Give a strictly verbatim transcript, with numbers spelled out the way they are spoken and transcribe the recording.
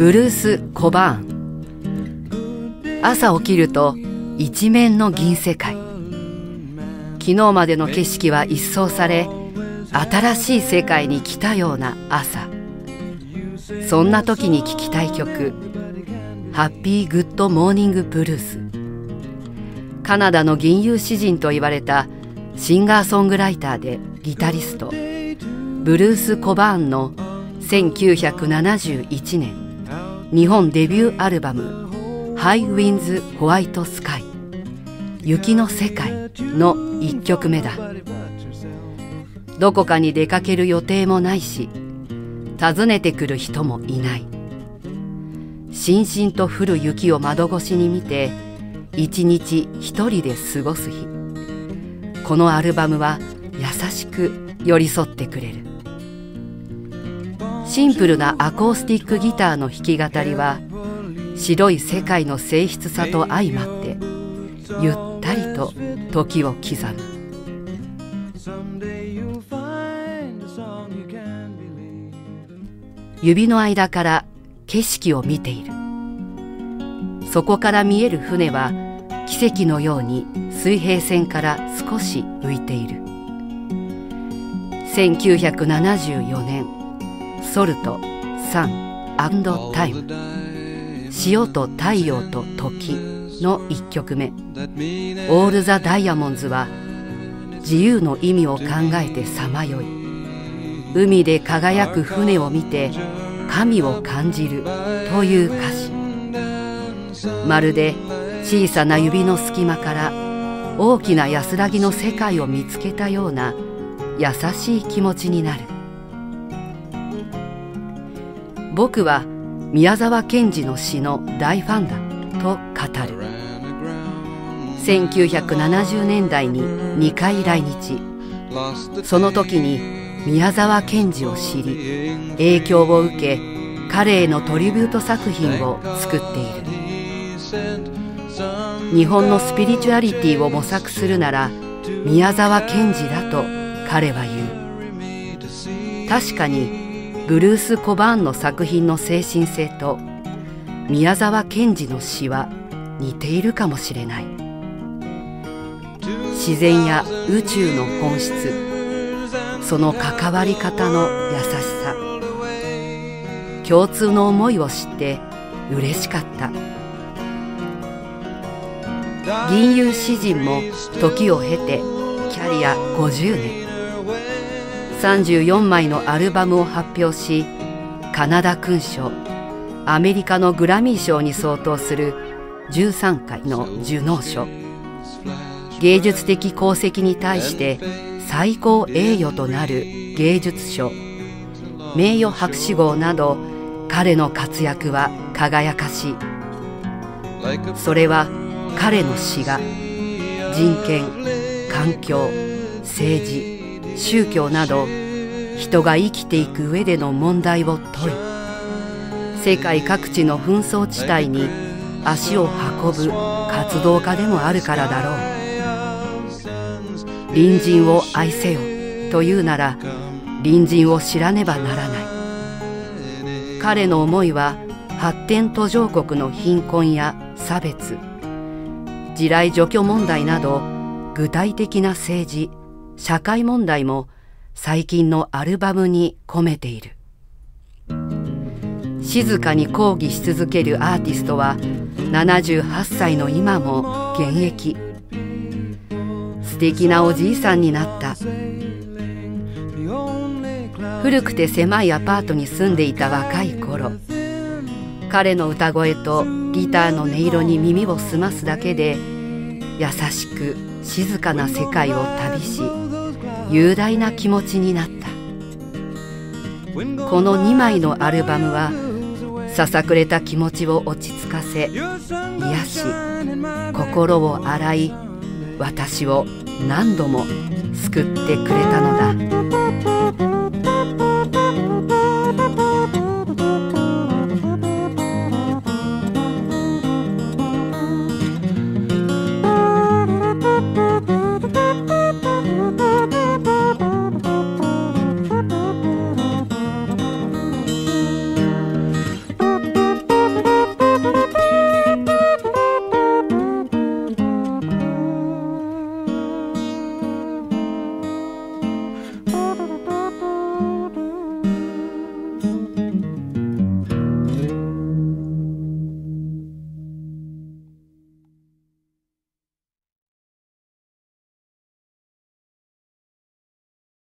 ブルース・コバーン。朝起きると一面の銀世界。昨日までの景色は一掃され、新しい世界に来たような朝。そんな時に聴きたい曲、ハッピー・グッド・モーニング・ブルース。カナダの吟遊詩人と言われたシンガーソングライターでギタリスト、ブルース・コバーンのせんきゅうひゃくななじゅういちねん日本デビューアルバム「ハイ・ウィンズ・ホワイト・スカイ」「雪の世界」のいっきょくめだ。どこかに出かける予定もないし、訪ねてくる人もいない。しんしんと降る雪を窓越しに見て、一日一人で過ごす日。このアルバムは優しく寄り添ってくれる。シンプルなアコースティックギターの弾き語りは、白い世界の静謐さと相まってゆったりと時を刻む。指の間から景色を見ている。そこから見える船は奇跡のように水平線から少し浮いている。せんきゅうひゃくななじゅうよねんソルト、サン、アンドタイム。潮と太陽と時のいっきょくめ、オール・ザ・ダイヤモンズは自由の意味を考えてさまよい、海で輝く船を見て神を感じるという歌詞。まるで小さな指の隙間から大きな安らぎの世界を見つけたような優しい気持ちになる。僕は宮沢賢治の詩の大ファンだと語る。せんきゅうひゃくななじゅうねんだいににかい来日。その時に宮沢賢治を知り、影響を受け、彼へのトリビュート作品を作っている。日本のスピリチュアリティを模索するなら宮沢賢治だと彼は言う。確かにブルース・コバーンの作品の精神性と宮沢賢治の詩は似ているかもしれない。自然や宇宙の本質、その関わり方の優しさ、共通の思いを知って嬉しかった。吟遊詩人も時を経てキャリアごじゅうねん。さんじゅうよんまいのアルバムを発表し、カナダ勲章、アメリカのグラミー賞に相当するじゅうさんかいの受賞賞、芸術的功績に対して最高栄誉となる芸術賞、名誉博士号など、彼の活躍は輝かしい。それは彼の詩が人権、環境、政治、宗教など人が生きていく上での問題を問い、世界各地の紛争地帯に足を運ぶ活動家でもあるからだろう。隣人を愛せよというなら隣人を知らねばならない。彼の思いは発展途上国の貧困や差別、地雷除去問題など具体的な政治社会問題も最近のアルバムに込めている。静かに抗議し続けるアーティストはななじゅうはっさいの今も現役。素敵なおじいさんになった。古くて狭いアパートに住んでいた若い頃、彼の歌声とギターの音色に耳を澄ますだけで優しく静かな世界を旅し、雄大な気持ちになった。このにまいのアルバムはささくれた気持ちを落ち着かせ、癒し心を洗い、私を何度も救ってくれたのだ。